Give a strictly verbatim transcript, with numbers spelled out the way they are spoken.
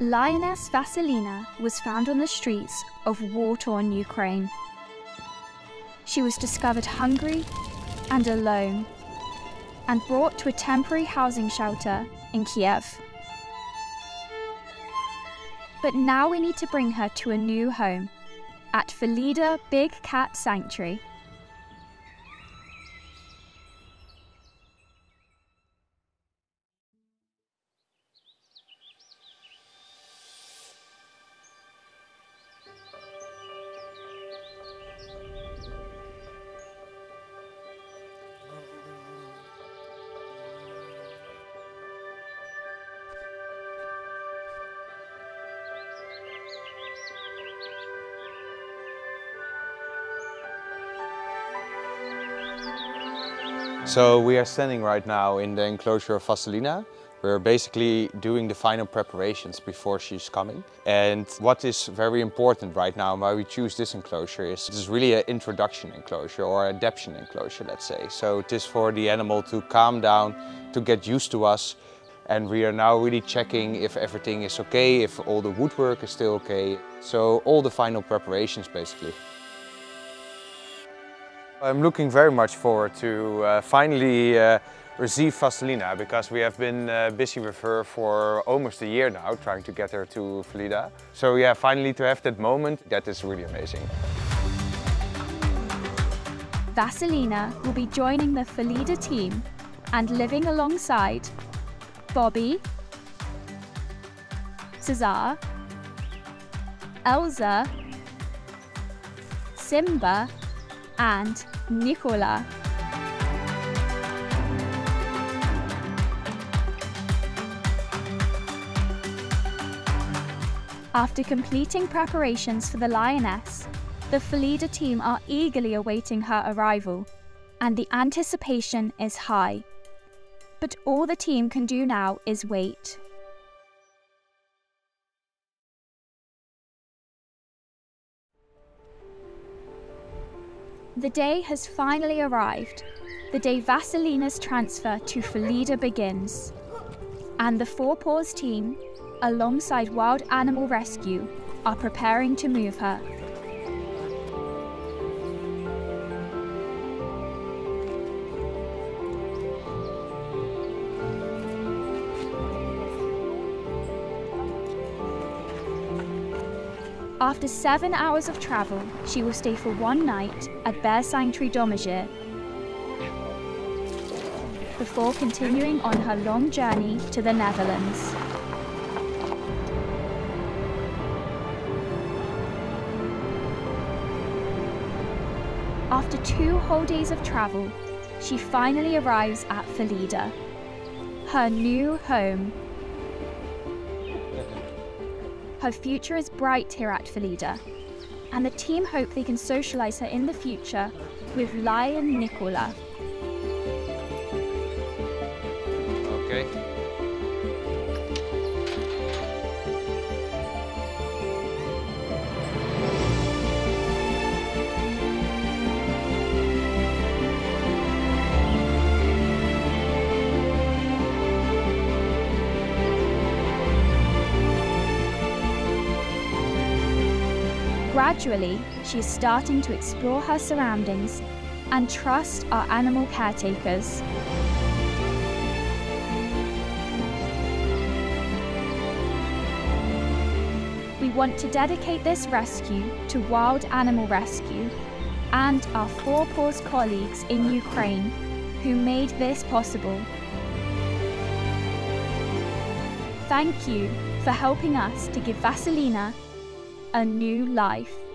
Lioness Vasylyna was found on the streets of war-torn Ukraine. She was discovered hungry and alone, and brought to a temporary housing shelter in Kiev. But now we need to bring her to a new home at FELIDA Big Cat Sanctuary. So we are standing right now in the enclosure of Vasylyna. We're basically doing the final preparations before she's coming. And what is very important right now, and why we choose this enclosure, is this is really an introduction enclosure or adaptation enclosure, let's say. So it is for the animal to calm down, to get used to us. And we are now really checking if everything is okay, if all the woodwork is still okay. So all the final preparations basically. I'm looking very much forward to uh, finally uh, receive Vasylyna, because we have been uh, busy with her for almost a year now, trying to get her to FELIDA. So yeah, finally to have that moment, that is really amazing. Vasylyna will be joining the FELIDA team and living alongside Bobby, Cesar, Elsa, Simba, and Nicola. After completing preparations for the lioness, the FELIDA team are eagerly awaiting her arrival, and the anticipation is high. But all the team can do now is wait. The day has finally arrived, the day Vasylyna's transfer to FELIDA begins. And the Four Paws team, alongside Wild Animal Rescue, are preparing to move her. After seven hours of travel, she will stay for one night at Bear Sanctuary Dommageer before continuing on her long journey to the Netherlands. After two whole days of travel, she finally arrives at FELIDA, her new home. Her future is bright here at FELIDA, and the team hope they can socialize her in the future with Lion Nicola. Okay. Gradually, she is starting to explore her surroundings and trust our animal caretakers. We want to dedicate this rescue to Wild Animal Rescue and our Four Paws colleagues in Ukraine who made this possible. Thank you for helping us to give Vasylyna a new life.